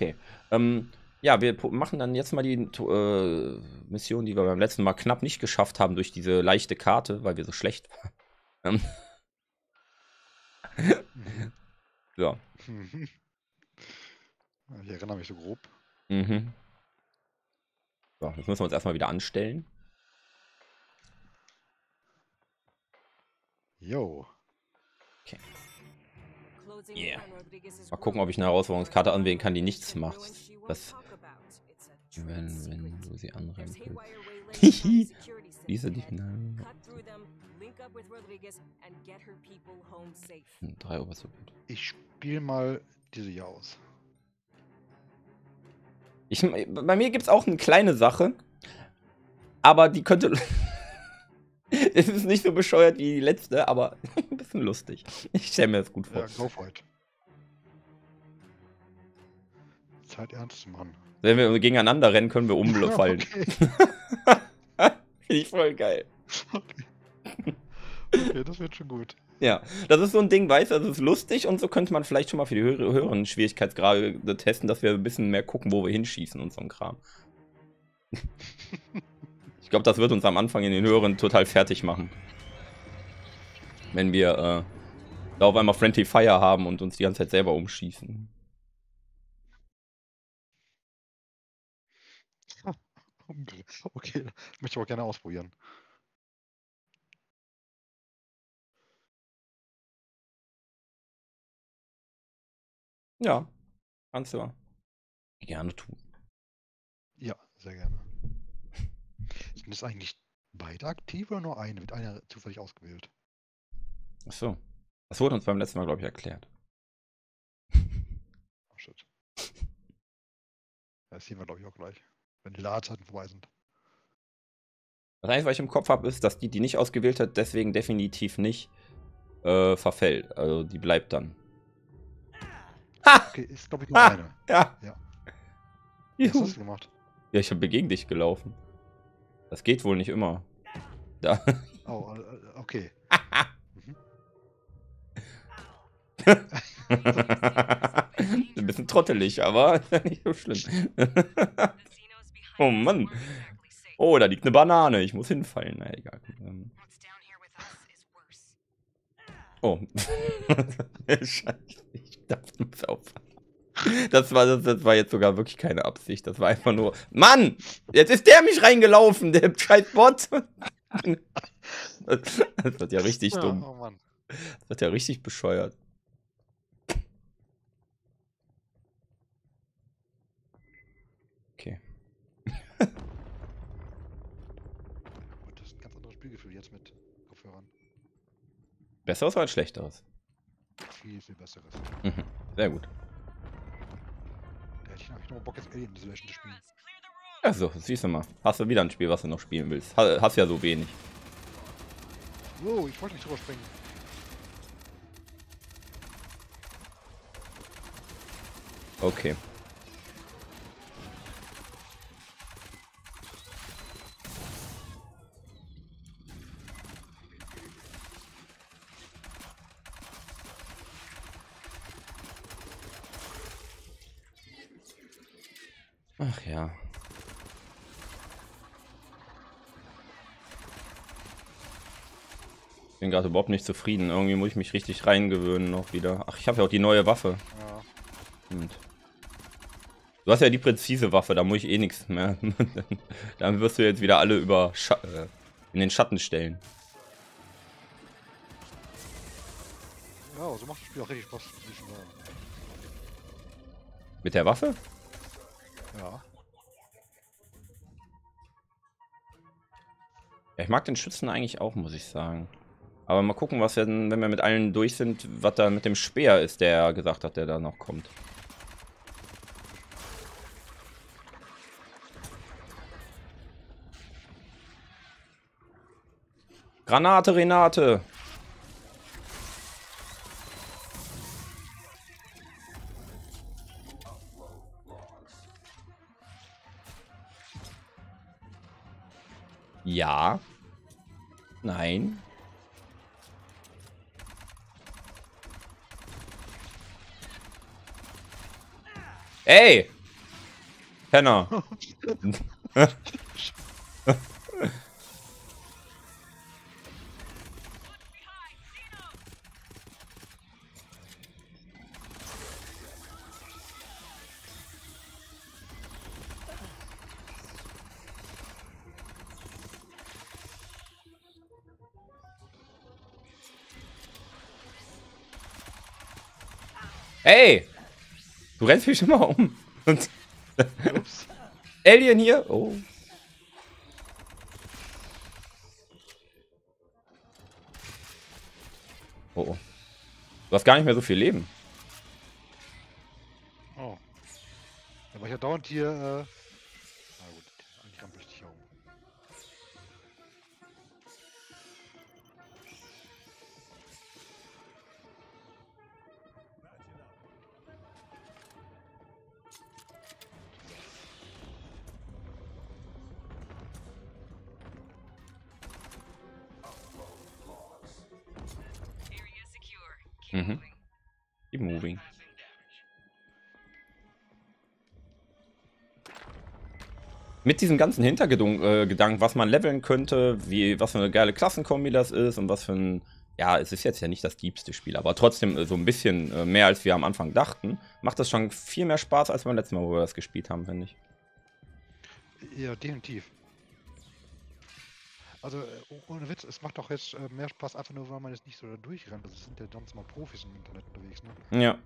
Okay. Ja, wir machen dann jetzt mal die Mission, die wir beim letzten Mal knapp nicht geschafft haben durch diese leichte Karte, weil wir so schlecht waren. Ja. Ich erinnere mich so grob. Mhm. So, jetzt müssen wir uns erstmal wieder anstellen. Jo. Okay. Yeah. Mal gucken, ob ich eine Herausforderungskarte anwählen kann, die nichts macht. Das, wenn du sie anrennst. Diese die Finale. 3 Uhr so gut. Ich spiele mal diese hier aus. Bei mir gibt es auch eine kleine Sache, aber die könnte... Es ist nicht so bescheuert wie die letzte, aber ein bisschen lustig. Ich stelle mir das gut vor. Ja, go halt. Zeit ernst, Mann. Wenn wir gegeneinander rennen, können wir umfallen. Ja, okay. Finde ich voll geil. Okay. Okay, das wird schon gut. Ja, das ist so ein Ding, weißt du, das ist lustig und so könnte man vielleicht schon mal für die höheren Schwierigkeitsgrade testen, dass wir ein bisschen mehr gucken, wo wir hinschießen und so ein Kram. Ich glaube, das wird uns am Anfang in den höheren total fertig machen. Wenn wir da auf einmal Friendly Fire haben und uns die ganze Zeit selber umschießen. Okay, das möchte ich auch gerne ausprobieren. Ja, kannst du gerne tun. Ja, sehr gerne. Sind das eigentlich beide aktiv oder nur eine? Mit einer zufällig ausgewählt. Achso. Das wurde uns beim letzten Mal, glaube ich, erklärt. Oh shit. Das sehen wir, glaube ich, auch gleich. Wenn die Ladezeiten vorbei sind. Das Einzige, was ich im Kopf habe, ist, dass die nicht ausgewählt hat, deswegen definitiv nicht verfällt. Also die bleibt dann. Ha! Okay, ist, glaube ich, nur eine. Ja. Ja. Was hast du gemacht? Ja, ich habe gegen dich gelaufen. Das geht wohl nicht immer. Da. Oh, okay. Mhm. Ein bisschen trottelig, aber nicht so schlimm. Oh Mann. Oh, da liegt eine Banane. Ich muss hinfallen. Na egal. Oh. Scheiße. Ich dachte, muss aufpassen. Das war jetzt sogar wirklich keine Absicht. Das war einfach nur... Mann! Jetzt ist der mich reingelaufen, der Scheiß-Bot! Das wird ja richtig dumm. Oh Mann. Das wird ja richtig bescheuert. Okay. Das ist ein ganz anderes Spielgefühl jetzt mit Kopfhörern. Besseres oder schlechteres? Viel, viel besseres. Mhm. Sehr gut. Ich habe noch Bock, jetzt Alien Isolation zu spielen. Achso, siehst du mal. Hast du wieder ein Spiel, was du noch spielen willst. Hast ja so wenig. Oh, ich wollte nicht drüber springen. Okay. Ach ja. Ich bin gerade überhaupt nicht zufrieden. Irgendwie muss ich mich richtig reingewöhnen noch wieder. Ach, ich habe ja auch die neue Waffe. Ja. Stimmt. Du hast ja die präzise Waffe, da muss ich eh nichts mehr. Dann wirst du jetzt wieder alle über in den Schatten stellen. Ja, so macht das Spiel auch richtig Spaß. Mit der Waffe? Ja. Ja, ich mag den Schützen eigentlich auch, muss ich sagen. Aber mal gucken, was wir, wenn wir mit allen durch sind, was da mit dem Speer ist, der gesagt hat, der da noch kommt. Granate, Renate! Ja. Nein. Ey! Penner! Ey! Du rennst mich immer um. Ups. Alien hier? Oh. Oh, oh. Du hast gar nicht mehr so viel Leben. Oh. Aber ich ja dauernd hier. Na gut, eigentlich rampel ich dich um. Mhm. Keep moving. Mit diesem ganzen Hintergedanken, was man leveln könnte, was für eine geile Klassenkombi das ist und was für ein... Ja, es ist jetzt ja nicht das diebste Spiel, aber trotzdem so ein bisschen mehr, als wir am Anfang dachten, macht das schon viel mehr Spaß, als beim letzten Mal, wo wir das gespielt haben, finde ich. Ja, definitiv. Also, ohne Witz, es macht doch jetzt mehr Spaß, einfach nur, weil man jetzt nicht so da durchrennt. Das sind ja sonst mal Profis im Internet unterwegs, ne? Ja.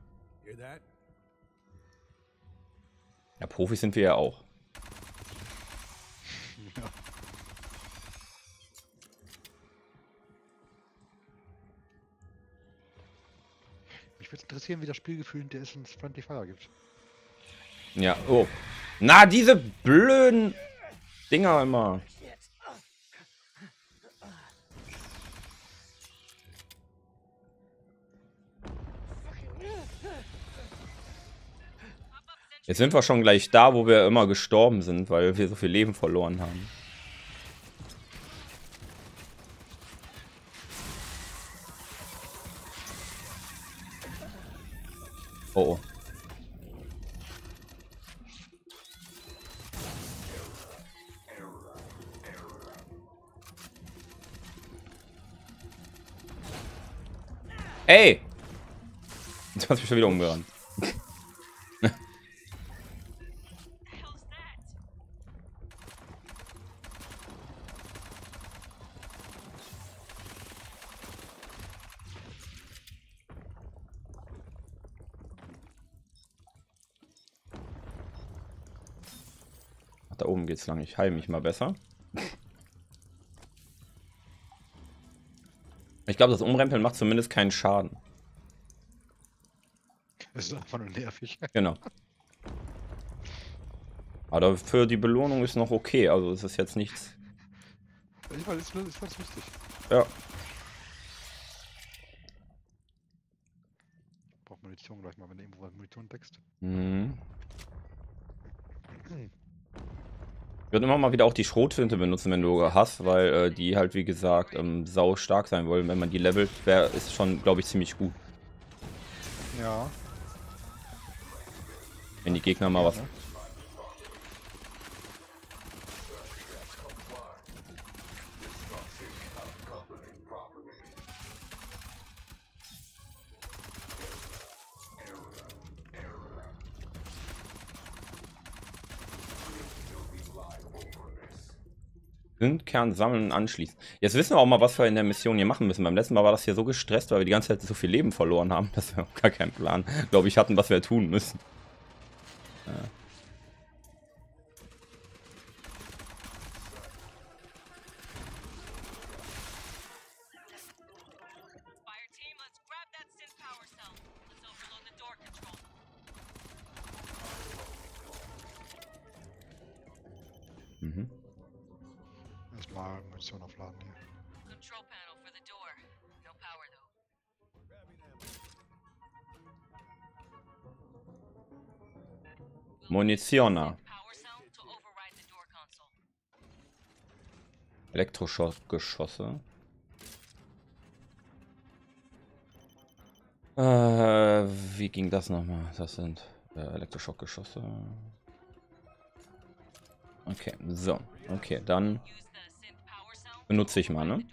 Ja, Profis sind wir ja auch. Ja. Mich würde interessieren, wie das Spielgefühl der ist, wenn es Friendly Fire gibt. Ja, oh. Na, diese blöden Dinger immer. Jetzt sind wir schon gleich da, wo wir immer gestorben sind, weil wir so viel Leben verloren haben. Oh, oh. Ey! Jetzt hast du mich schon wieder umgerannt. Da oben geht's lang. Ich heile mich mal besser. Ich glaube, das Umrempeln macht zumindest keinen Schaden. Das ist einfach nur nervig. Genau. Aber für die Belohnung ist noch okay. Also es ist jetzt nichts. Ich meine, das ist ganz lustig. Ja. Braucht Munition gleich mal, wenn du irgendwo Munition deckst. Mhm. Ich würde immer mal wieder auch die Schrotflinte benutzen, wenn du hast, weil die halt, wie gesagt, sau stark sein wollen. Wenn man die levelt, ist schon, glaube ich, ziemlich gut. Ja. Wenn die Gegner mal was... Kern sammeln und anschließen. Jetzt wissen wir auch mal, was wir in der Mission hier machen müssen. Beim letzten Mal war das hier so gestresst, weil wir die ganze Zeit so viel Leben verloren haben, dass wir auch gar keinen Plan, glaube ich, hatten, was wir tun müssen. Ja. Mhm. Mal Munition aufladen hier. Munitioner. Elektroschockgeschosse. Wie ging das nochmal? Das sind Elektroschockgeschosse. Okay, so. Okay, dann benutze ich mal, ne?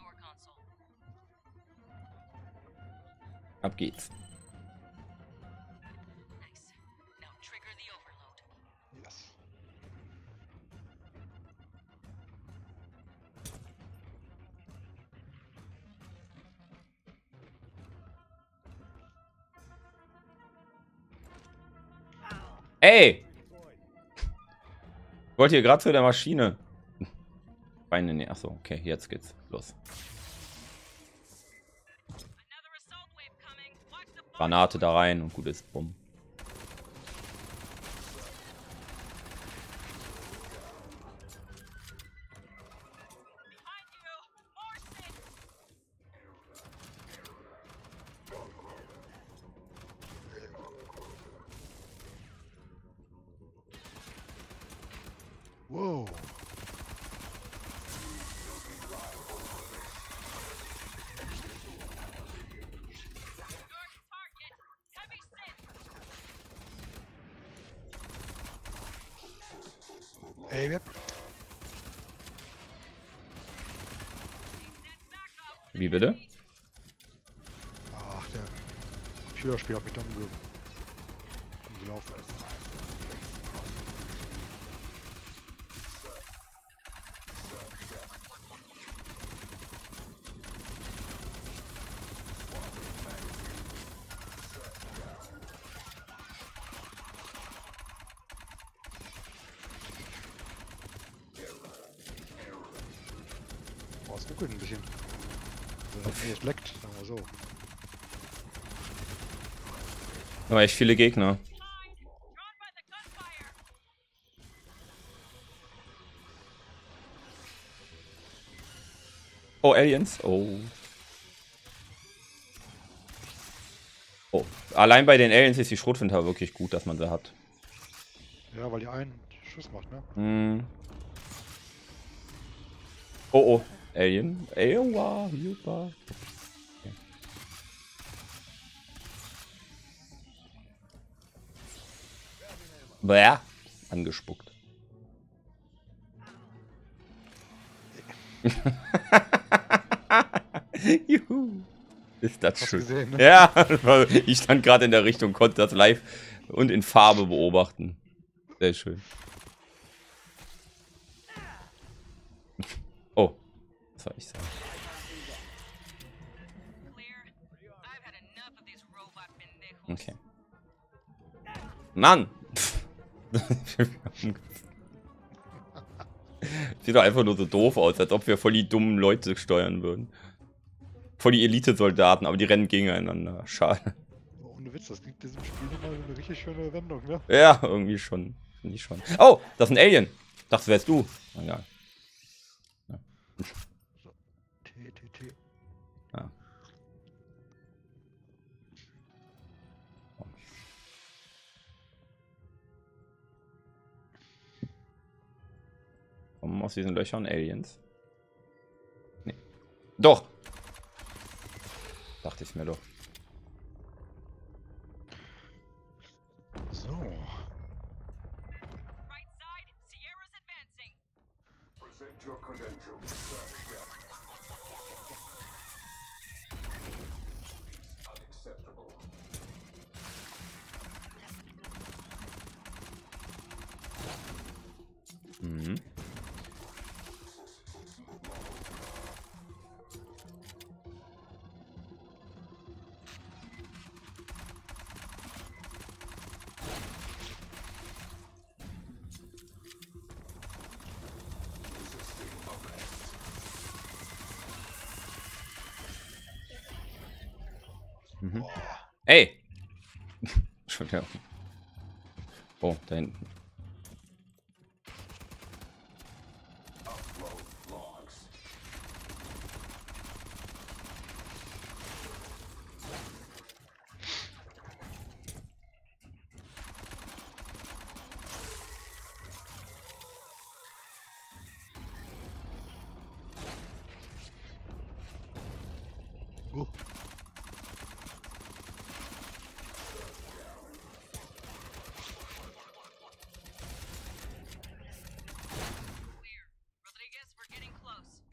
Ab geht's. Ey! Ich wollte hier gerade zu der Maschine. Beine, ne, achso, okay, jetzt geht's los. Granate da rein und gut ist. Bumm. Wow. Ey, wie bitte? Ach, der Computerspiel hat mich dann umgelaufen. Es ruckelt ein bisschen. Es leckt, sagen wir so. Aber echt viele Gegner. Oh, Aliens. Oh. Oh. Allein bei den Aliens ist die Schrotflinte wirklich gut, dass man sie hat. Ja, weil die einen Schuss macht, ne? Mm. Oh, oh. Alien? Ewa, Jupa. Okay. Bäh, angespuckt. Juhu. Ist das schön. Gesehen, ne? Ja, ich stand gerade in der Richtung, konnte das live und in Farbe beobachten. Sehr schön. Oh. Soll ich sagen. Okay. Mann! Sieht doch einfach nur so doof aus, als ob wir voll die dummen Leute steuern würden. Voll die Elite-Soldaten, aber die rennen gegeneinander. Schade. Ohne Witz, das gibt diesem Spiel immer so eine richtig schöne Wendung, ne? Ja, irgendwie schon. Finde ich schon. Oh, das ist ein Alien! Dachte, wärst du. Egal. Ja. Ah. Kommen aus diesen Löchern Aliens? Nee. Doch! Dachte ich mir doch. So. Mhm. Mhm. Ey! Entschuldigung. Oh, da hinten. Oh.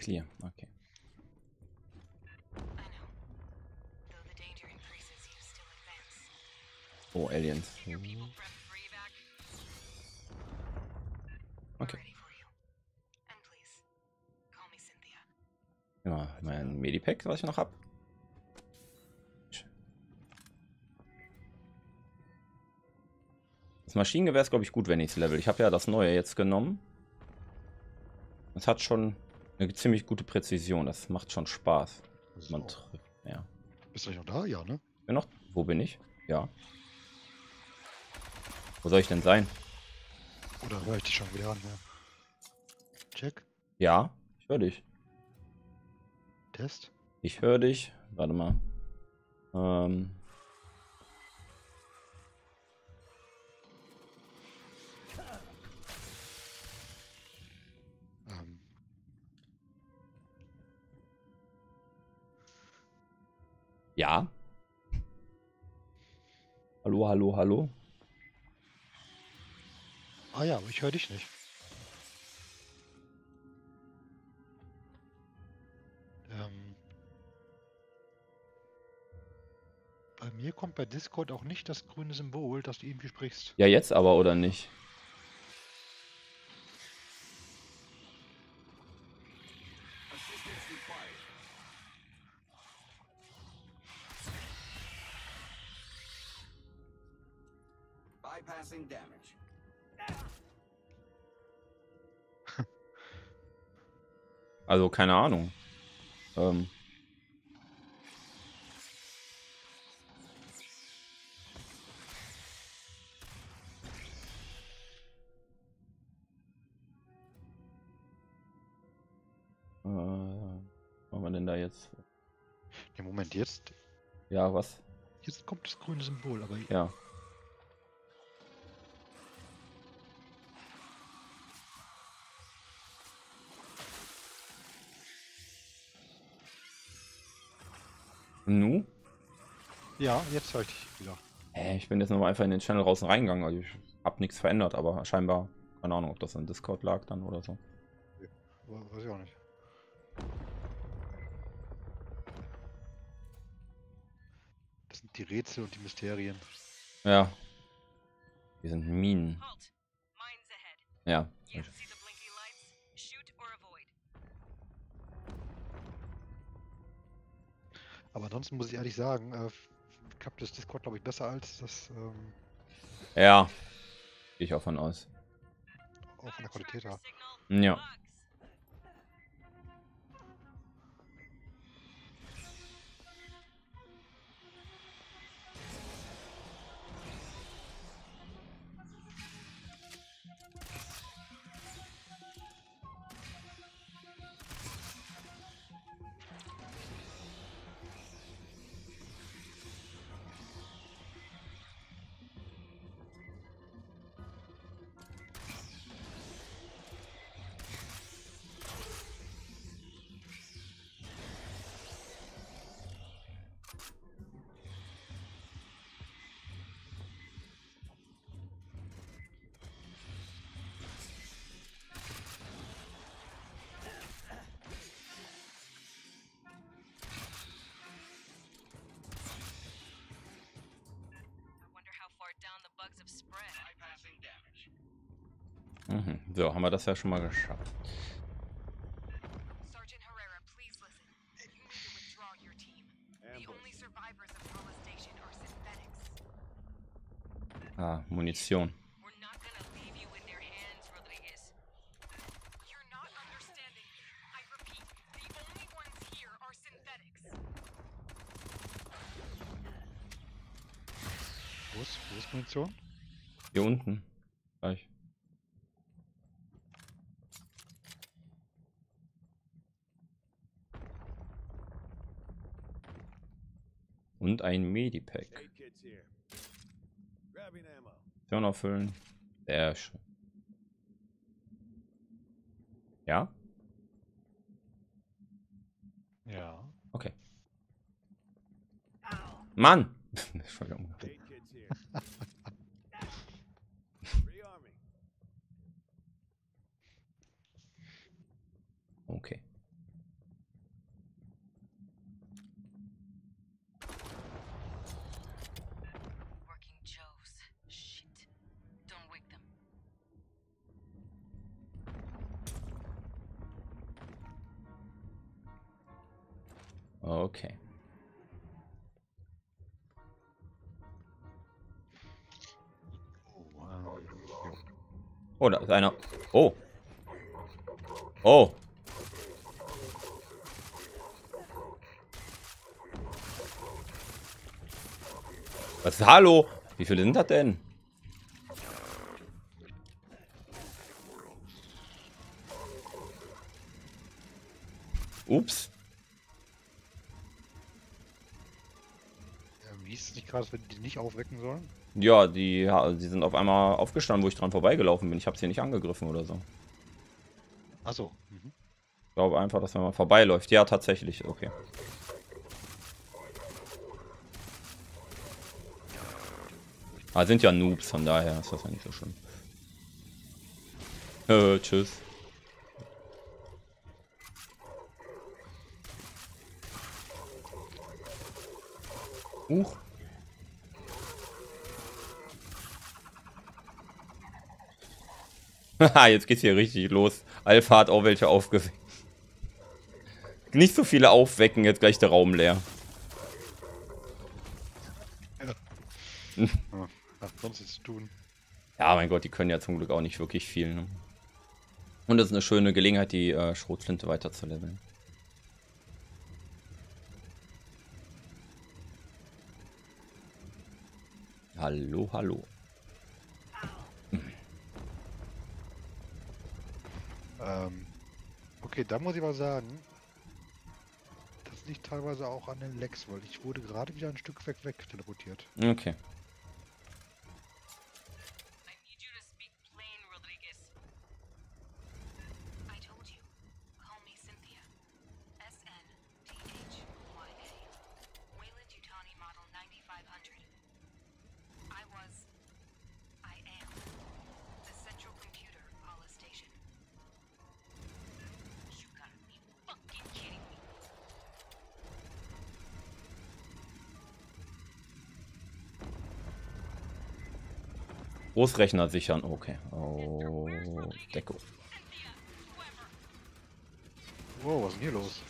clear. Okay. Oh, Aliens. Okay. Ja, mein Medipack, was ich noch hab. Das Maschinengewehr ist, glaube ich, gut, wenn ich es level. Ich habe ja das neue jetzt genommen. Das hat schon eine ziemlich gute Präzision. Das macht schon Spaß. Man trifft, ja. Bist du noch da? Ja, ne? Bin noch, wo bin ich? Ja. Wo soll ich denn sein? Oder höre ich dich schon wieder an? Ja. Check. Ja, ich höre dich. Test. Ich höre dich. Warte mal. Ja. Hallo, hallo, hallo. Ah ja, aber ich höre dich nicht. Bei mir kommt bei Discord auch nicht das grüne Symbol, dass du irgendwie sprichst. Ja, jetzt aber, oder nicht? Also keine Ahnung. Machen wir denn da jetzt? Im Moment jetzt? Ja, was? Jetzt kommt das grüne Symbol, aber ja. Nu? Ja, jetzt höre ich dich wieder. Hey, ich bin jetzt nochmal einfach in den Channel raus und reingegangen. Also ich habe nichts verändert, aber scheinbar, keine Ahnung, ob das an Discord lag dann oder so. Ja, weiß ich auch nicht. Das sind die Rätsel und die Mysterien. Ja. Wir sind Minen. Ja. Aber ansonsten muss ich ehrlich sagen, ich habe das Discord, glaube ich, besser als das. Ja, gehe ich auch von aus. Auch von der Qualität her. Ja. So, haben wir das ja schon mal geschafft. Sergeant Herrera, please listen. You need to withdraw your team. The only survivors of Hollow Station are synthetics. Ah, Munition. We're not gonna leave you in their hands, Rodriguez. You're not understanding me. I repeat, the only ones here are synthetics. Wo ist Munition? Hier unten. Gleich. Und ein Medipack. Turn auffüllen. Sehr schön. Ja? Ja. Okay. Mann! Entschuldigung. Okay. Okay. Oh, da ist einer. Oh. Oh. Was? Hallo? Wie viele sind das denn? Ups. Wie ist es nicht krass, wenn die nicht aufwecken sollen? Ja, die sind auf einmal aufgestanden, wo ich dran vorbeigelaufen bin. Ich habe sie nicht angegriffen oder so. Ach so. Mhm. Ich glaube einfach, dass wenn man vorbeiläuft. Ja, tatsächlich. Okay. Ah, sind ja Noobs, von daher ist das ja nicht so schlimm. Tschüss. Huch. Haha, jetzt geht's hier richtig los. Alpha hat auch welche aufgeweckt. Nicht so viele aufwecken, jetzt gleich der Raum leer. Ja. Was sonst jetzt tun? Ja, mein Gott, die können ja zum Glück auch nicht wirklich viel. Ne? Und das ist eine schöne Gelegenheit, die Schrotflinte weiter zu leveln. Hallo, hallo. Okay, da muss ich mal sagen, das liegt teilweise auch an den Lags, weil ich wurde gerade wieder ein Stück weg teleportiert. Okay. Großrechner sichern, okay. Oh, Deko. Wow, was ist denn hier los?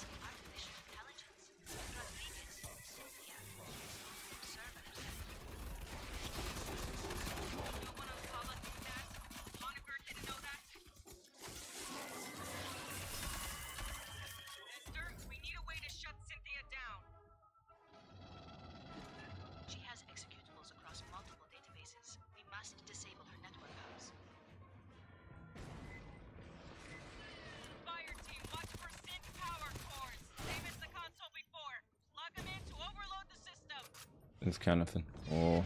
Ins Kerne finden. Oh.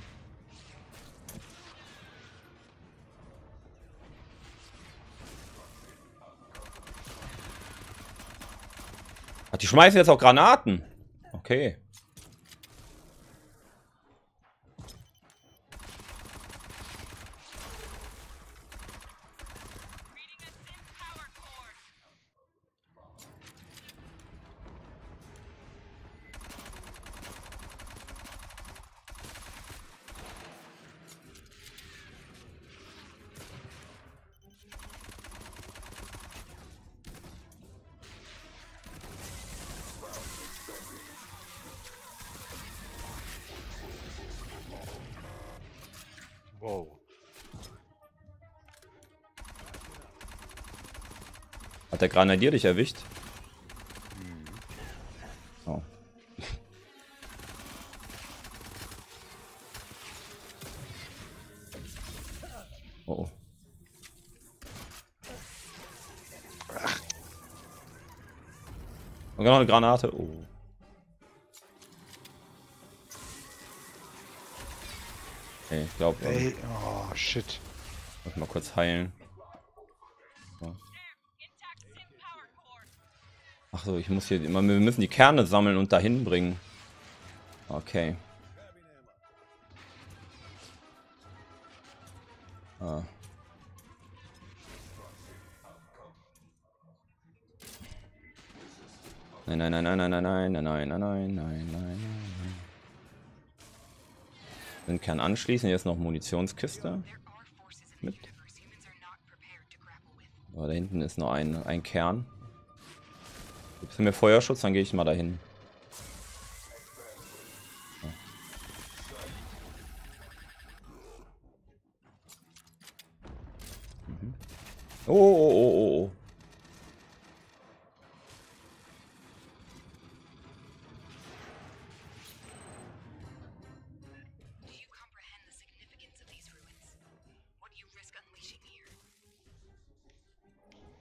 Ach, die schmeißen jetzt auch Granaten. Okay. Wow. Hat der Granadier dich erwischt? Oh. Oh. Und genau eine Granate. Oh. Ich glaube. Oh shit. Muss mal kurz heilen. So. Ach so, ich muss hier immer. Wir müssen die Kerne sammeln und dahin bringen. Okay. Ah. Nein, nein, nein, nein, nein, nein, nein, nein, nein, nein, nein, nein. Den Kern anschließen, jetzt noch Munitionskiste. Mit. Oh, da hinten ist noch ein Kern. Gibst du mir Feuerschutz, dann gehe ich mal dahin. Oh.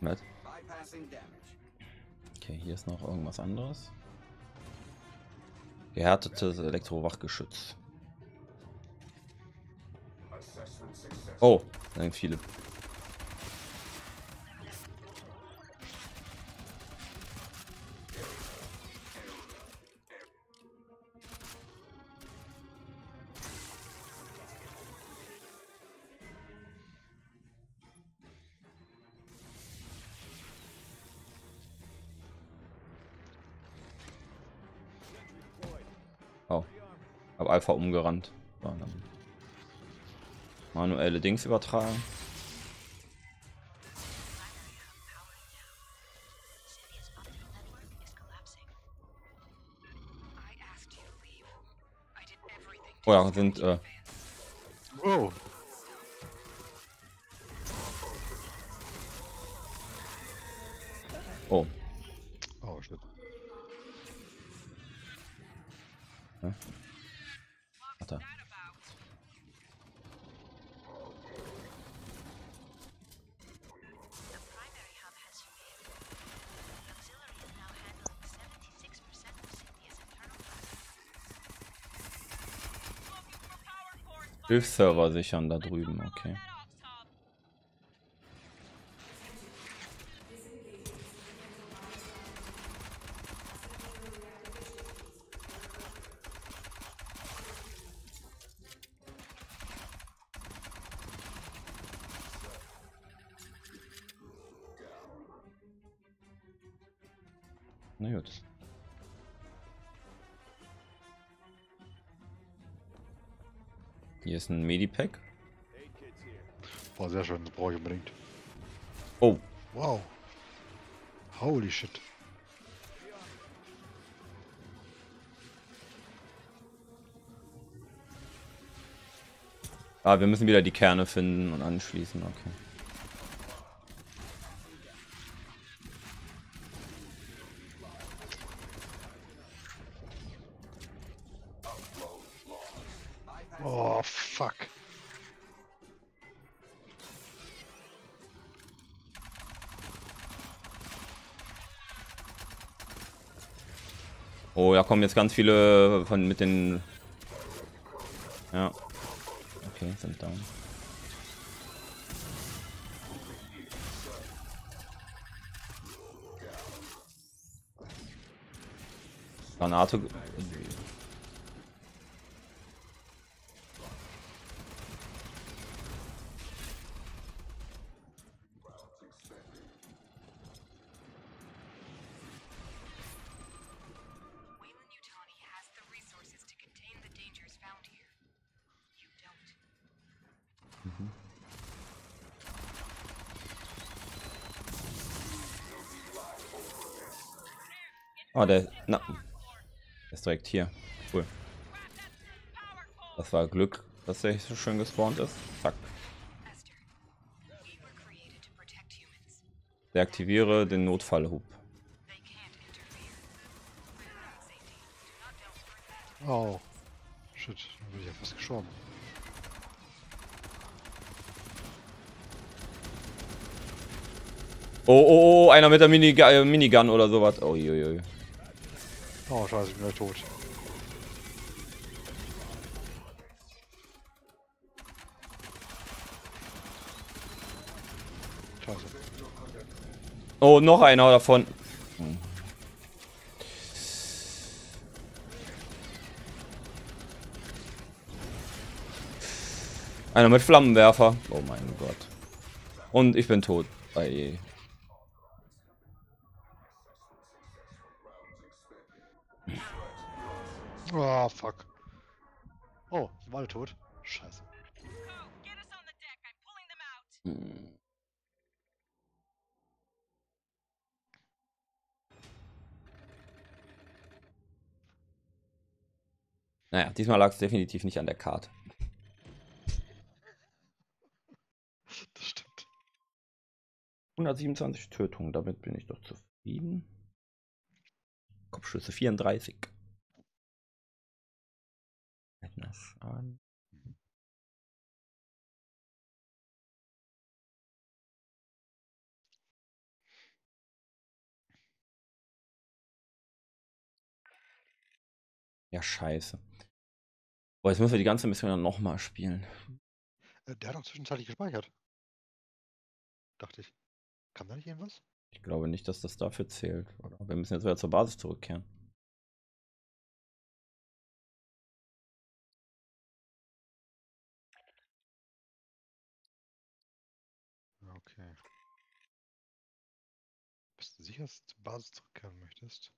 Was? Okay, hier ist noch irgendwas anderes. Gehärtetes Elektrowachgeschütz. Oh, da sind viele. Oh, hab Alpha umgerannt. Manuelle Dings übertragen. Oh ja, sind oh. Oh. Oh shit. Ja. Warte. Hilfsserver sichern da drüben, okay. Na gut. Hier ist ein Medipack. Boah, sehr schön, das brauche ich unbedingt. Oh. Wow. Holy shit. Ah, wir müssen wieder die Kerne finden und anschließen, okay. Oh, fuck. Oh, da kommen jetzt ganz viele von mit den... Ja. Okay, sind down. Granate... Oh, der ist direkt hier. Cool. Das war Glück, dass der so schön gespawnt ist. Zack. Deaktiviere den Notfallhub. Oh. Shit, dann bin ich ja fast gestorben. Oh, einer mit der Minigun oder sowas. Oh, uiuiui. Oh, scheiße, ich bin gleich tot. Scheiße. Oh, noch einer davon. Einer mit Flammenwerfer. Oh mein Gott. Und ich bin tot. Aye. Oh, fuck. Oh, war alle tot. Scheiße. Naja, diesmal lag es definitiv nicht an der Karte. Das stimmt. 127 Tötungen, damit bin ich doch zufrieden. Kopfschüsse 34. Das an. Ja, scheiße. Boah, jetzt müssen wir die ganze Mission dann nochmal spielen. Der hat auch zwischenzeitlich gespeichert. Dachte ich. Kam da nicht irgendwas? Ich glaube nicht, dass das dafür zählt. Oder? Wir müssen jetzt wieder zur Basis zurückkehren. Okay. Bist du sicher, dass du zur Basis zurückkehren möchtest?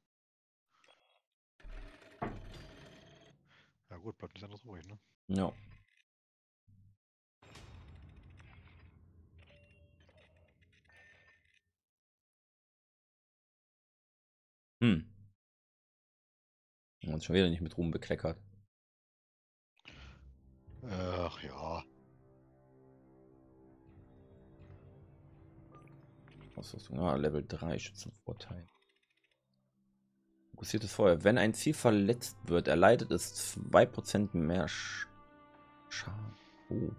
Ja gut, bleibt nichts anderes ruhig, ne? Ja. No. Wir haben uns schon wieder nicht mit Ruhm bekleckert. Ach ja. Was ist das? Ah, Level 3 Schützenvorteil. Fokussiertes Feuer. Wenn ein Ziel verletzt wird, erleidet es 2% mehr Schaden. Oh.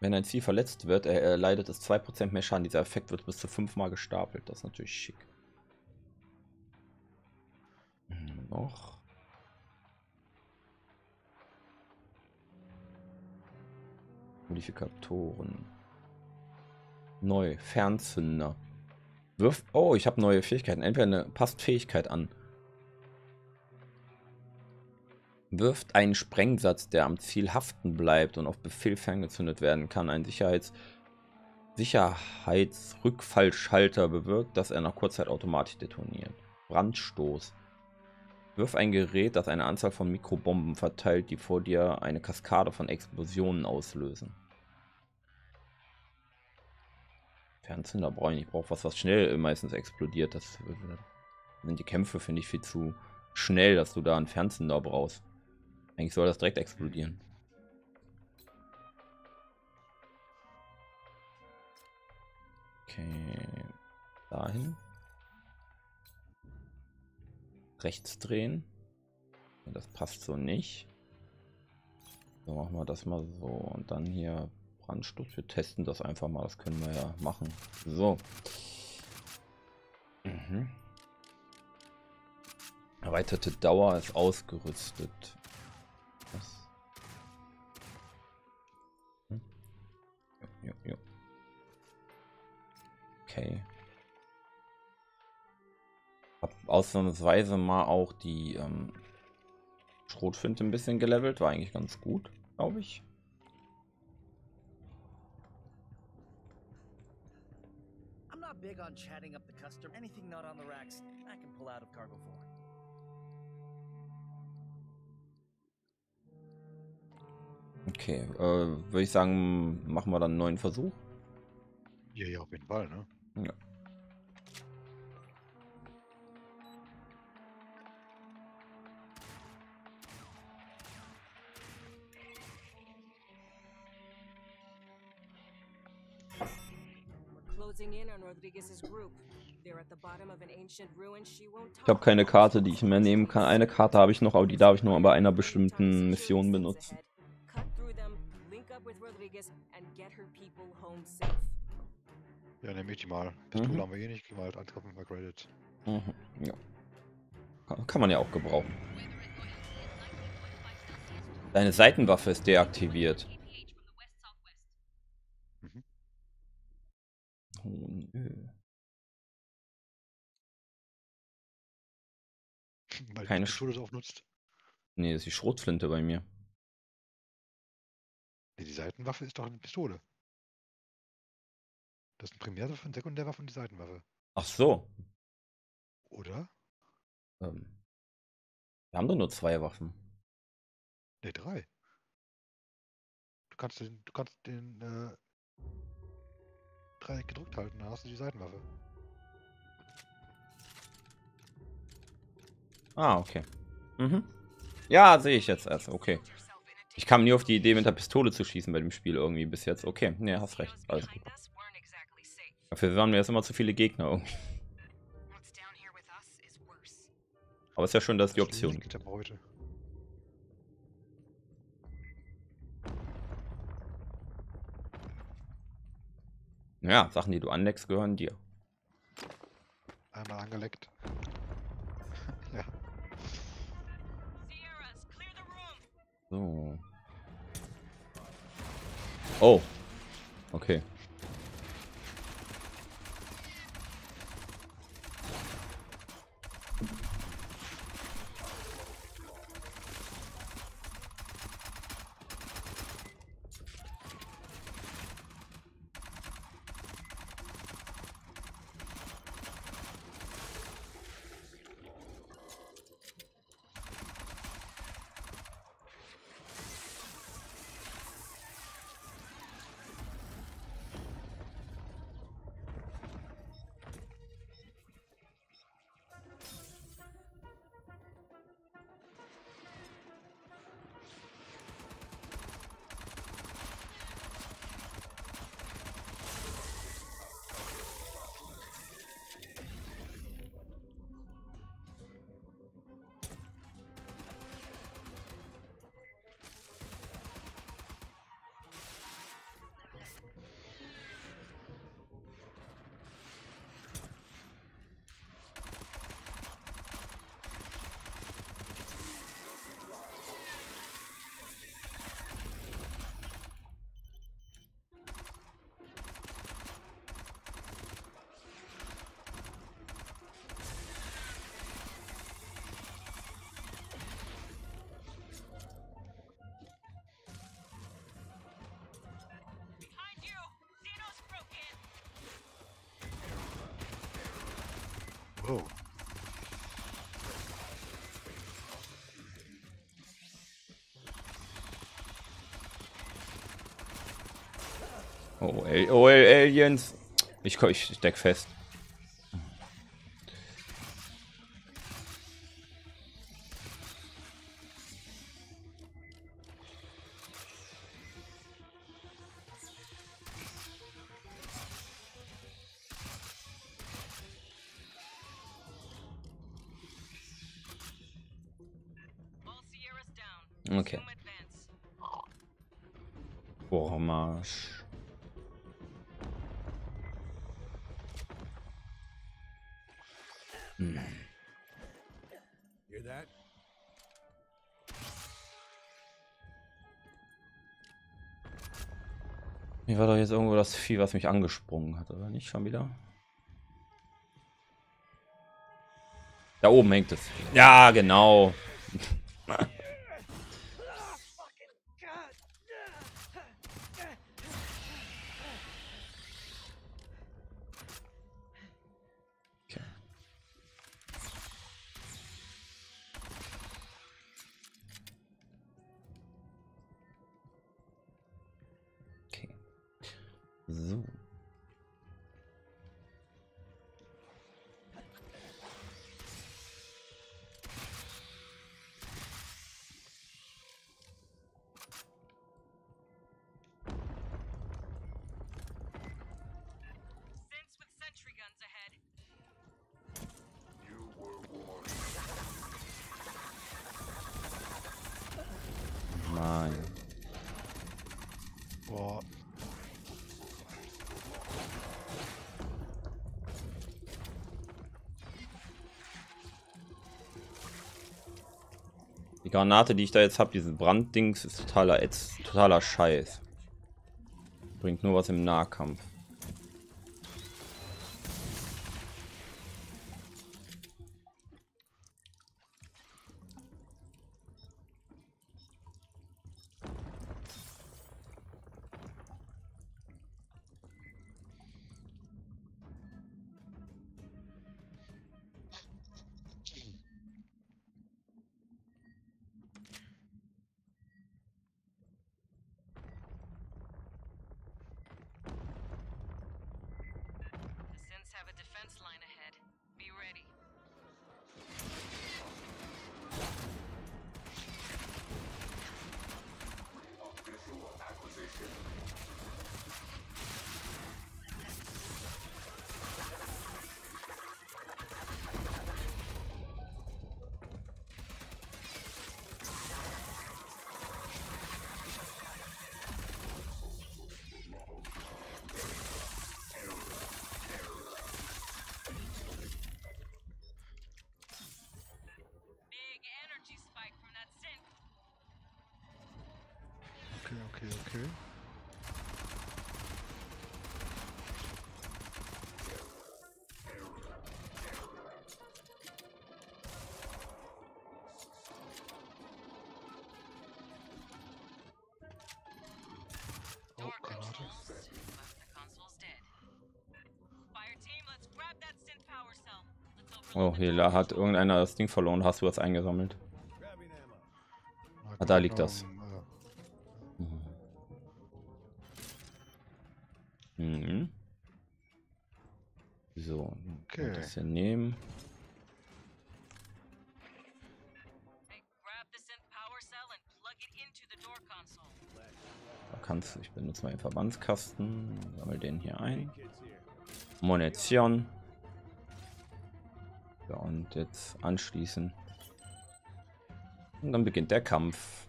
Wenn ein Ziel verletzt wird, erleidet es 2% mehr Schaden. Dieser Effekt wird bis zu 5-mal gestapelt. Das ist natürlich schick. Noch. Modifikatoren. Neu. Fernzünder. Wirft. Oh, ich habe neue Fähigkeiten. Entweder eine passt Fähigkeit an. Wirft einen Sprengsatz, der am Ziel haften bleibt und auf Befehl ferngezündet werden kann. Ein Sicherheitsrückfallschalter bewirkt, dass er nach kurzer Zeit automatisch detoniert. Brandstoß. Wirf ein Gerät, das eine Anzahl von Mikrobomben verteilt, die vor dir eine Kaskade von Explosionen auslösen. Fernzünder brauche ich nicht. Ich brauche was, was schnell meistens explodiert. Das sind die Kämpfe, finde ich, viel zu schnell, dass du da einen Fernzünder brauchst. Eigentlich soll das direkt explodieren. Okay. Dahin. Rechts drehen. Das passt so nicht. So machen wir das mal so. Und dann hier Brandstoß. Wir testen das einfach mal. Das können wir ja machen. So. Mhm. Erweiterte Dauer ist ausgerüstet. Was? Hm? Jo. Okay. Hab ausnahmsweise mal auch die Schrotflinte ein bisschen gelevelt. War eigentlich ganz gut, glaube ich. I'm not big on chatting up the customer. Anything not on the racks, I can pull out of cargo 4. Okay, würde ich sagen, machen wir dann einen neuen Versuch. Ja, auf jeden Fall, ne? Ja. Ich habe keine Karte, die ich mehr nehmen kann. Eine Karte habe ich noch, aber die darf ich nur bei einer bestimmten Mission benutzen. Ja, nehme ich die mal. Pistole haben wir eh nicht, gehen wir halt antreffen bei Credit. Ja. Kann man ja auch gebrauchen. Deine Seitenwaffe ist deaktiviert. Oh, nö. Weil keine Pistole es aufnutzt? Nee, das ist die Schrotflinte bei mir. Die Seitenwaffe ist doch eine Pistole. Das ist eine Primärwaffe, eine Sekundärwaffe und die Seitenwaffe. Ach so. Oder? Wir haben doch nur 2 Waffen. Ne, 3. Du kannst den Dreieck gedrückt halten, dann hast du die Seitenwaffe. Ah, okay. Mhm. Ja, sehe ich jetzt erst. Okay. Ich kam nie auf die Idee, mit der Pistole zu schießen bei dem Spiel irgendwie bis jetzt. Okay, nee, hast recht. Alles gut. Dafür waren mir jetzt immer zu viele Gegner irgendwie. Aber ist ja schön, dass es die Option gibt. Ja, Sachen, die du anleckst, gehören dir. Einmal angeleckt. Ja. So. Oh. Okay. Oh. Oh, Aliens. Ich steck fest. Okay. Boah, Marsch. Hear that? Mir war doch jetzt irgendwo das Vieh, was mich angesprungen hat, oder nicht? Schon wieder? Da oben hängt es. Ja, genau. So. Nein. Boah. Granate, die ich da jetzt habe, dieses Branddings, ist totaler Scheiß. Bringt nur was im Nahkampf. Have a defense line ahead. Be ready. Okay. Oh, hier hat irgendeiner das Ding verloren. Hast du das eingesammelt? Ah, da liegt das. Mhm. So, okay. Das hier nehmen. Da kannst du, ich benutze mal den Verbandskasten, sammle den hier ein. Munition. Ja, und jetzt anschließen. Und dann beginnt der Kampf.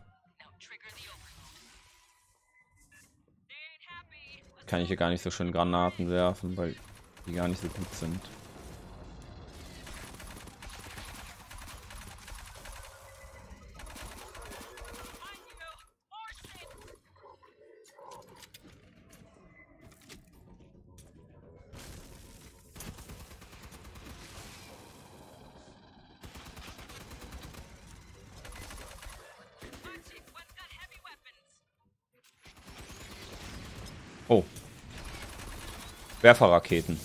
Kann ich hier gar nicht so schön Granaten werfen, weil die gar nicht so gut sind. Oh. Werferraketen.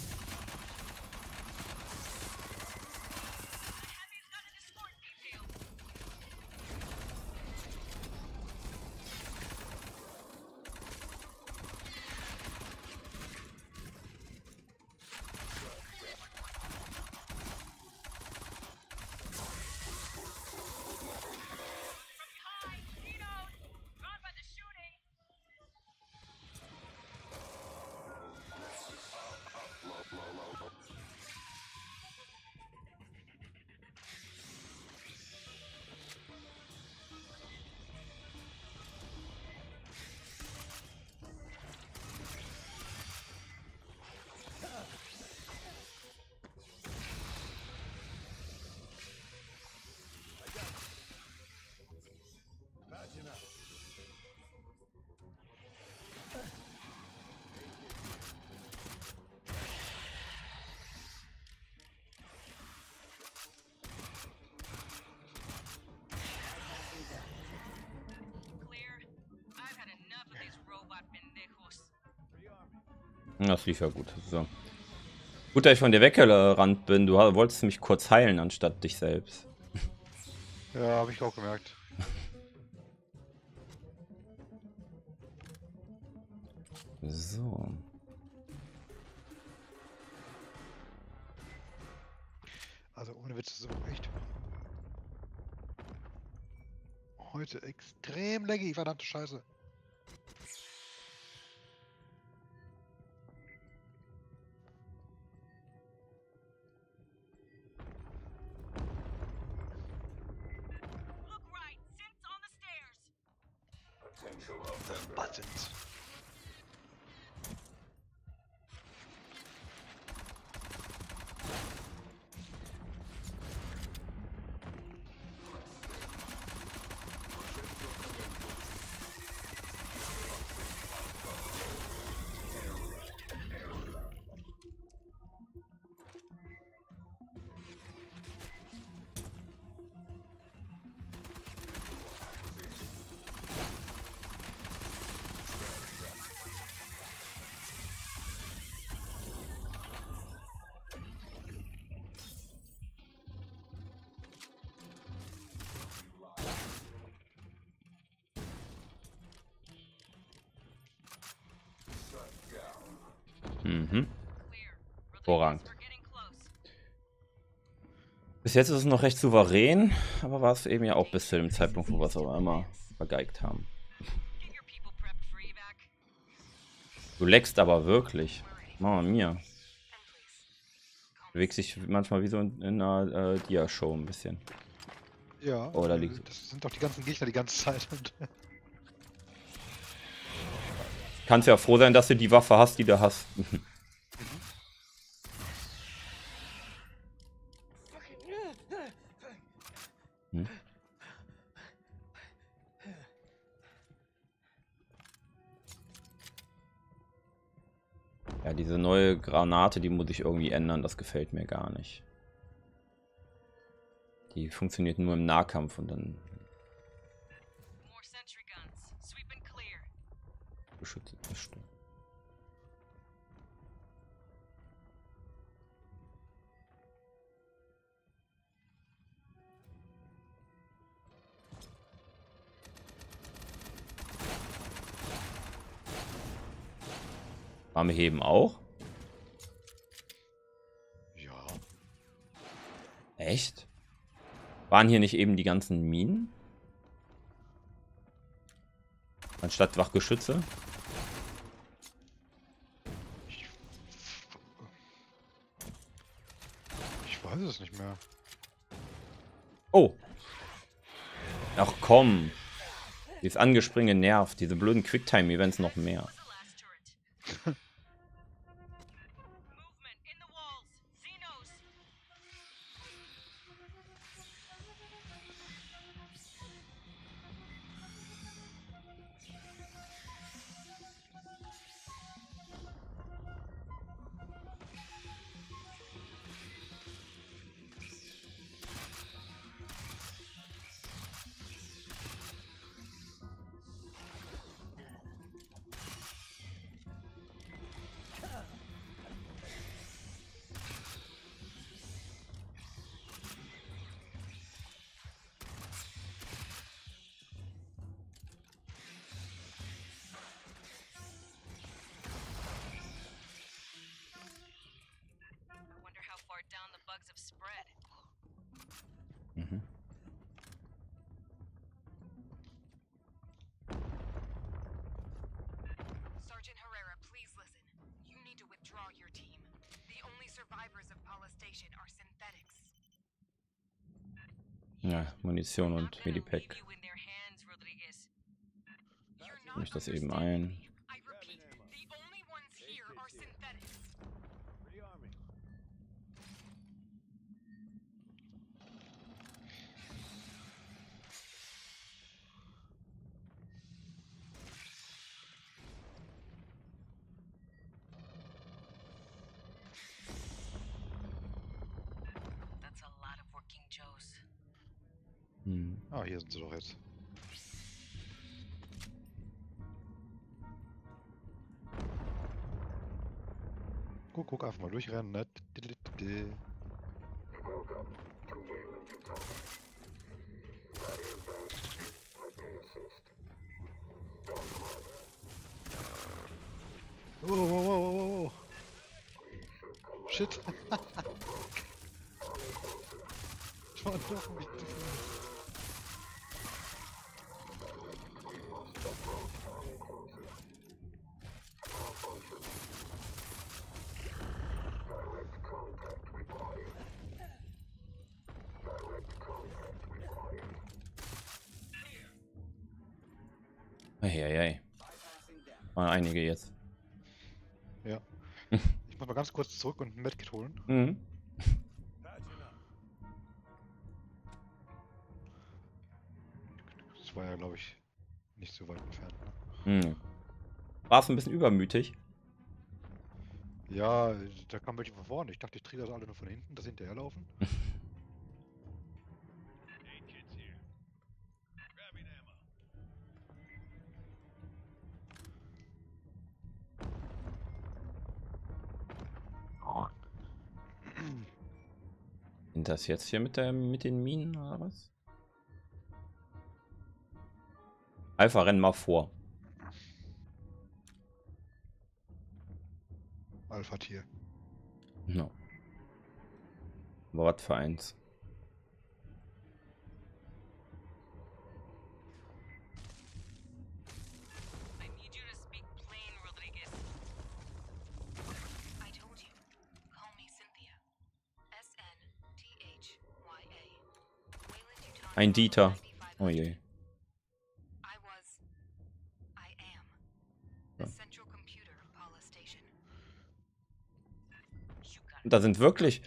Das lief ja gut. So. Gut, dass ich von dir weggerannt bin. Du wolltest mich kurz heilen, anstatt dich selbst. Ja, habe ich auch gemerkt. So. Also ohne Witz, so echt. Heute extrem laggy, verdammte Scheiße. Mhm. Vorrang. Bis jetzt ist es noch recht souverän, aber war es eben ja auch bis zu dem Zeitpunkt, wo wir es aber immer vergeigt haben. Du leckst aber wirklich. Mama mia. Du bewegst dich manchmal wie so in einer Dia-Show ein bisschen. Ja, oh, da liegt das sind doch die ganzen Gegner die ganze Zeit. Kannst ja froh sein, dass du die Waffe hast, die du hast. neue Granate, die muss ich irgendwie ändern. Das gefällt mir gar nicht. Die funktioniert nur im Nahkampf und dann... Beschützt das Sturm. Arme heben auch? Ja. Echt? Waren hier nicht eben die ganzen Minen? Anstatt Wachgeschütze? Ich weiß es nicht mehr. Oh. Ach komm. Dieses Angespringe nervt. Diese blöden Quicktime-Events noch mehr. Mhm. Sergeant Herrera, please listen. You need to withdraw your team. The only survivors of Paula Station are synthetics. Ja, Munition und Medipack. Ich mische das eben ein. Ah, hier sind sie doch jetzt. Guck, einfach mal durchrennen, ne? Oh. Shit. Hey. Waren einige jetzt. Ja. Ich muss mal ganz kurz zurück und ein Medkit holen. Mhm. Das war ja, glaube ich, nicht so weit entfernt. Ne? Mhm. Warst du ein bisschen übermütig? Ja, da kam welche von vorne. Ich dachte, ich kriege das alle nur von hinten, das hinterherlaufen. Sind das jetzt hier mit den Minen oder was? Alpha, renn mal vor. Alpha-Tier. No. Aber was für eins? Ein Dieter. Oh je. So. Da sind wirklich,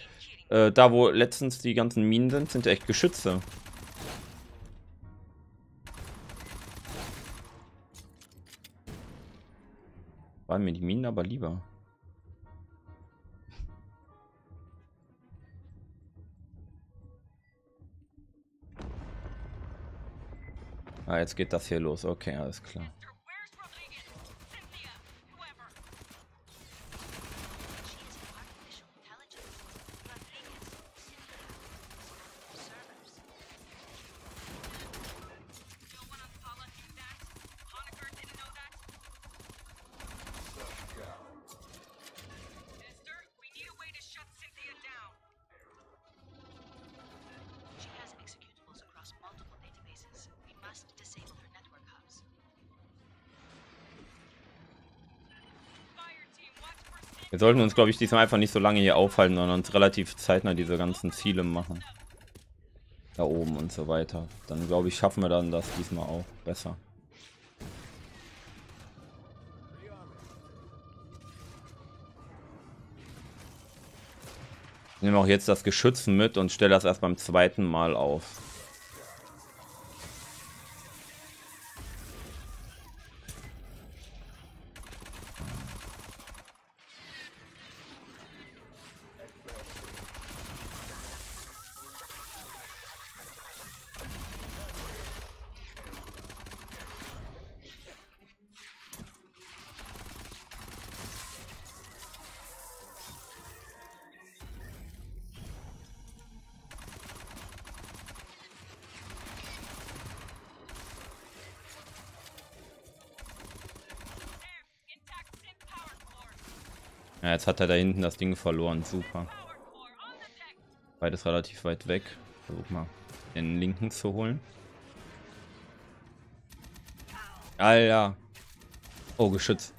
da wo letztens die ganzen Minen sind, sind echt Geschütze. Waren mir die Minen aber lieber. Ah, jetzt geht das hier los. Okay, alles klar. Wir sollten uns, glaube ich, diesmal einfach nicht so lange hier aufhalten, sondern uns relativ zeitnah diese ganzen Ziele machen. Da oben und so weiter. Dann, glaube ich, schaffen wir dann das diesmal auch besser. Ich nehme auch jetzt das Geschütz mit und stelle das erst beim zweiten Mal auf. Ja, jetzt hat er da hinten das Ding verloren. Super. Beides relativ weit weg. Versuch mal, den linken zu holen. Alter. Oh, Geschütz.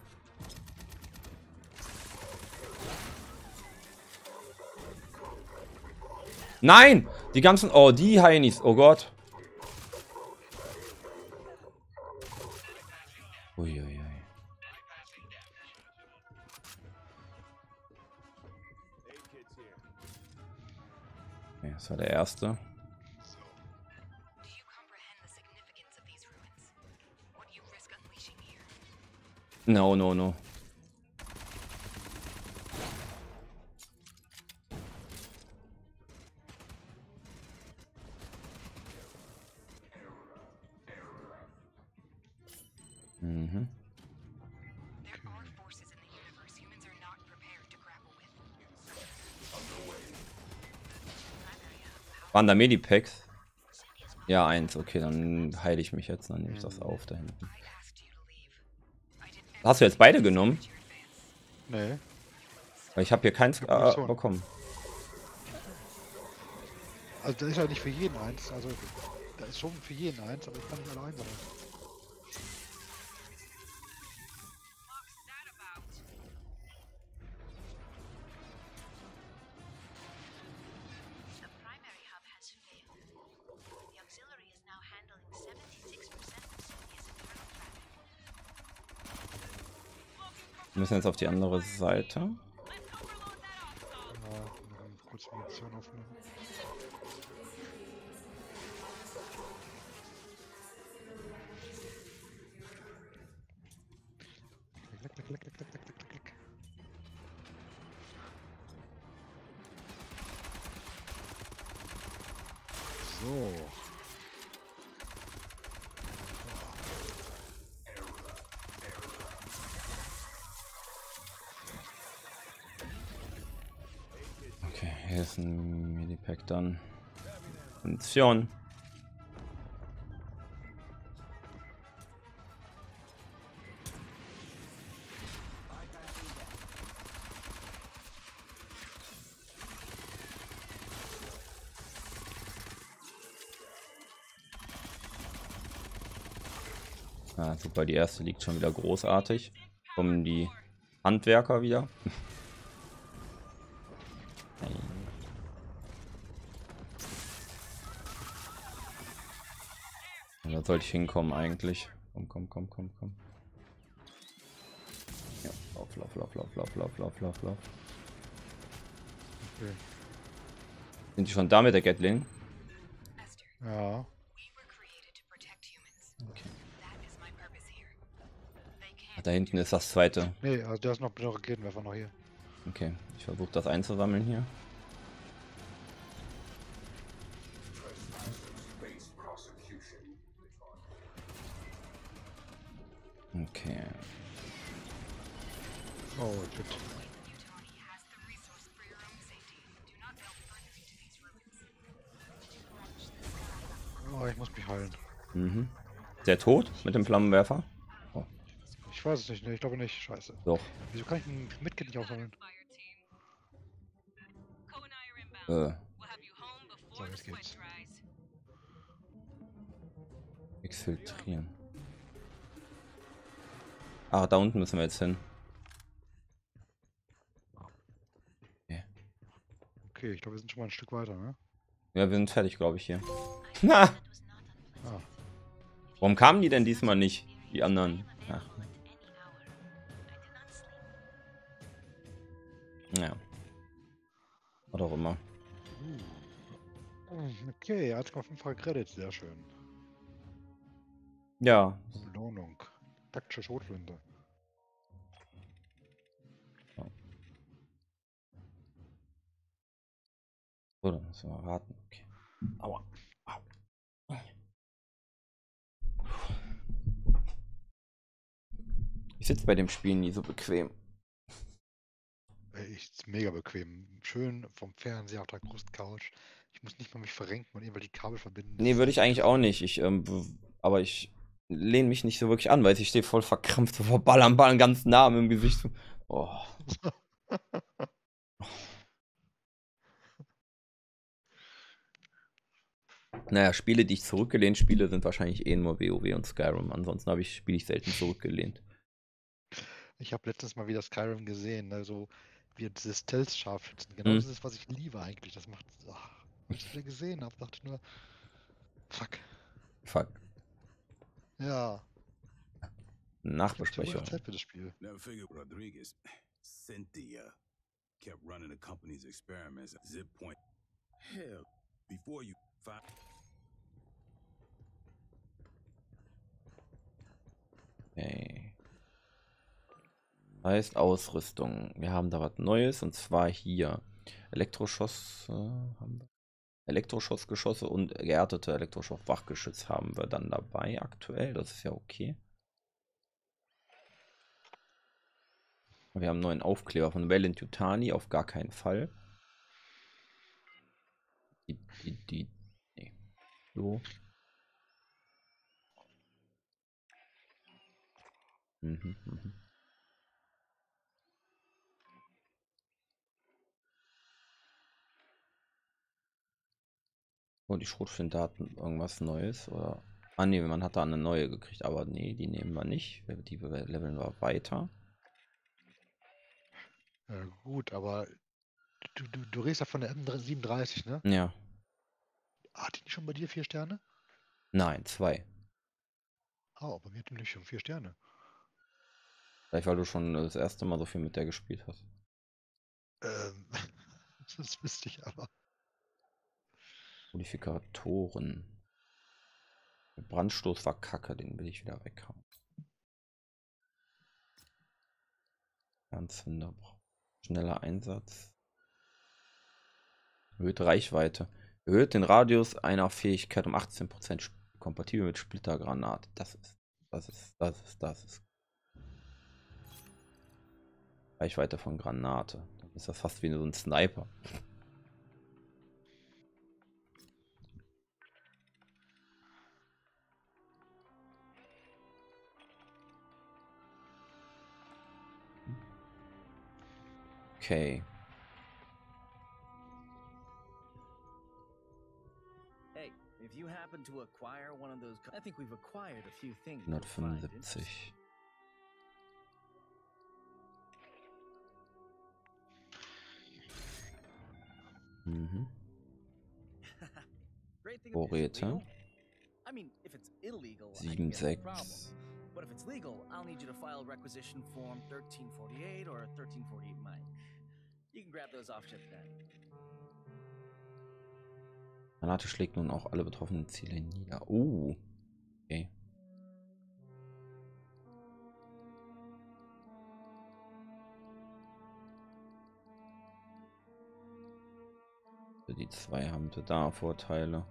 Nein! Die ganzen... Oh, die Heinis. Oh Gott. Uiuiui. Das war der erste. No, no, no. Mhm. Waren da Medipacks? Ja, eins. Okay, dann heile ich mich jetzt. Dann nehme ich das auf da hinten. Hast du jetzt beide genommen? Nee. Ich habe hier keins bekommen. Also das ist ja nicht für jeden eins. Also da ist schon für jeden eins, aber ich kann nicht alle einsammeln. Wir müssen jetzt auf die andere Seite. Ja, kurz Munition aufnehmen. So. Hier ist ein Medipack dann. Munition. Ah, super, die erste liegt schon wieder großartig. Kommen die Handwerker wieder. Da sollte ich hinkommen eigentlich. Komm, komm, komm, komm, komm. Ja, lauf, lauf, lauf, lauf, lauf, lauf, lauf, lauf, lauf. Okay. Sind die schon da mit der Gatling? Ja. Okay. Ach, da hinten ist das zweite. Nee, also da ist noch ein Raketenwerfer noch hier. Okay, ich versuche das einzusammeln hier. Okay. Oh, shit. Oh, ich muss mich heilen. Mhm. Der tot mit dem Flammenwerfer? Oh. Ich weiß es nicht, ne? Ich glaube nicht. Scheiße. Doch. Wieso kann ich ein Medkit nicht aufsammeln? So, jetzt geht's. Exfiltrieren. Ah, da unten müssen wir jetzt hin. Okay, okay, ich glaube, wir sind schon mal ein Stück weiter, ne? Ja, wir sind fertig, glaube ich, hier. Na! Ah. Warum kamen die denn diesmal nicht? Die anderen. Ach. Naja. Oder auch immer. Okay, er hat sogar 5 Credits, sehr schön. Ja. Belohnung. Taktische Schrotflinte. So, dann müssen wir raten. Okay. Aua. Au. Ich sitze bei dem Spiel nie so bequem. Ich sitze mega bequem. Schön vom Fernseher auf der großen Couch. Ich muss nicht mal mich verrenken und irgendwelche Kabel verbinden. Nee, würde ich eigentlich auch nicht. Aber ich lehne mich nicht so wirklich an, weil ich stehe voll verkrampft, so vor Ballern ganz nah im Gesicht. Oh. Naja, Spiele, die ich zurückgelehnt spiele, sind wahrscheinlich eh nur WoW und Skyrim. Ansonsten spiele ich selten zurückgelehnt. Ich habe letztens mal wieder Skyrim gesehen, also wie dieses Stealth-Scharfschützen. Genau das ist, was ich liebe eigentlich. Das macht. Ach, als ich das gesehen habe, dachte ich nur. Fuck. Fuck. Ja. Nachbesprechung. Zeit für das Spiel. Okay. Heißt Ausrüstung. Wir haben da was Neues und zwar hier Elektroschoss. Haben wir Elektroschossgeschosse und geerdete Elektroschosswachgeschütz haben wir dann dabei aktuell. Das ist ja okay. Wir haben einen neuen Aufkleber von Valentutani, auf gar keinen Fall. Nee. So. Oh, die Schrotflinte hat irgendwas Neues, oder? Ah ne, man hat da eine neue gekriegt, aber nee, die nehmen wir nicht. Die leveln wir weiter. Ja, gut, aber du redest ja von der M37, ne? Ja. Hat die schon bei dir 4 Sterne? Nein, 2. Oh, bei mir hat die nämlich schon 4 Sterne. Vielleicht, weil du schon das erste Mal so viel mit der gespielt hast. Das wüsste ich aber. Modifikatoren. Der Brandstoß war kacke, den will ich wieder weghauen. Ganz wunderbar. Schneller Einsatz. Erhöhte Reichweite. Erhöht den Radius einer Fähigkeit um 18%. Kompatibel mit Splittergranat. Das ist. Reichweite von Granate. Dann ist das fast wie so ein Sniper. Okay. Hey, if you happen to acquire one of those, I think we've acquired a few things. 175. Mhm. Vorräte. 7,6. But if it's legal, I'll need you to file requisition form 1348 or 1348 mine. You can grab those off ship then. Granate schlägt nun auch alle betroffenen Ziele nieder. Okay. Die 2 haben da Vorteile.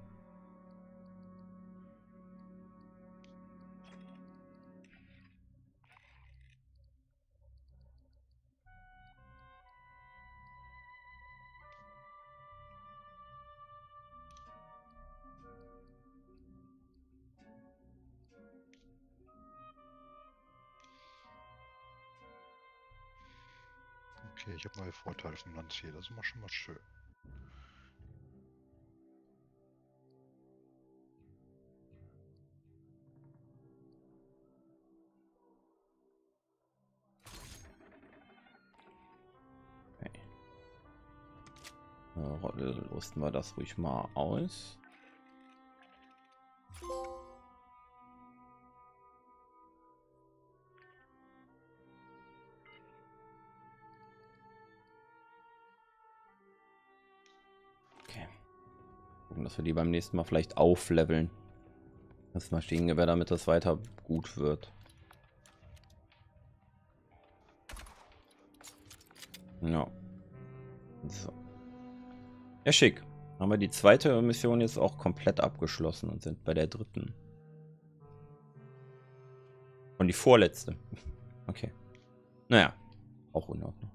Okay, ich habe mal Vorteil vom Landsier, das ist immer schon mal schön. Rüsten wir das ruhig mal aus. Okay. Gucken, dass wir die beim nächsten Mal vielleicht aufleveln. Das Maschinengewehr, damit das weiter gut wird. Ja. So. Ja, schick. Haben wir die zweite Mission jetzt auch komplett abgeschlossen und sind bei der dritten. Und die vorletzte. Okay. Naja, auch in Ordnung.